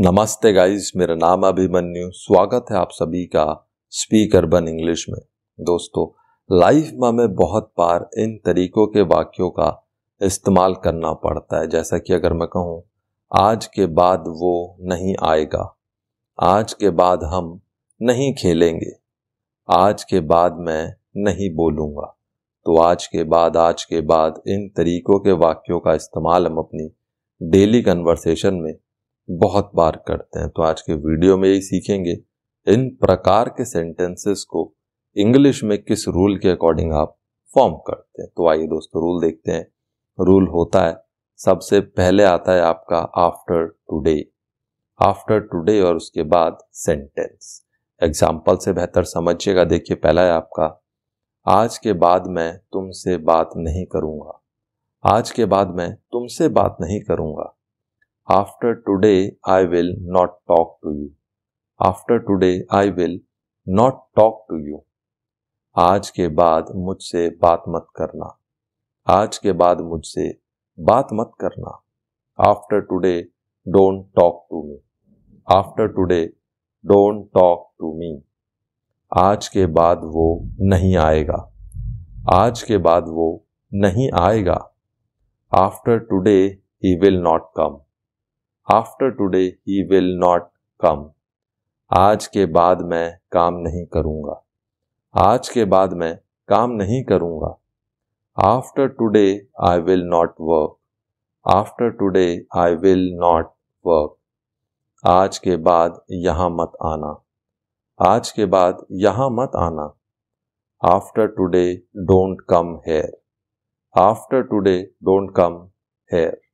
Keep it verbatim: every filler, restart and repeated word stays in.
नमस्ते गाइस, मेरा नाम अभिमन्यु। स्वागत है आप सभी का स्पीक अर्बन इंग्लिश में। दोस्तों, लाइफ में हमें बहुत बार इन तरीकों के वाक्यों का इस्तेमाल करना पड़ता है, जैसा कि अगर मैं कहूँ आज के बाद वो नहीं आएगा, आज के बाद हम नहीं खेलेंगे, आज के बाद मैं नहीं बोलूँगा। तो आज के बाद आज के बाद इन तरीकों के वाक्यों का इस्तेमाल हम अपनी डेली कन्वर्सेशन में बहुत बार करते हैं। तो आज के वीडियो में यही सीखेंगे, इन प्रकार के सेंटेंसेस को इंग्लिश में किस रूल के अकॉर्डिंग आप फॉर्म करते हैं। तो आइए दोस्तों, रूल देखते हैं। रूल होता है, सबसे पहले आता है आपका आफ्टर टुडे, आफ्टर टुडे, और उसके बाद सेंटेंस। एग्जाम्पल से बेहतर समझिएगा। देखिए, पहला है आपका आज के बाद मैं तुमसे बात नहीं करूँगा, आज के बाद मैं तुमसे बात नहीं करूँगा। After today, I will not talk to you. After today, I will not talk to you. आज के बाद मुझसे बात मत करना, आज के बाद मुझसे बात मत करना। After today, don't talk to me. After today, don't talk to me. आज के बाद वो नहीं आएगा, आज के बाद वो नहीं आएगा। After today, he will not come. After today he will not come. आज के बाद मैं काम नहीं करूँगा, आज के बाद मैं काम नहीं करूँगा। After today I will not work. After today I will not work. आज के बाद यहाँ मत आना, आज के बाद यहाँ मत आना। After today don't come here. After today don't come here.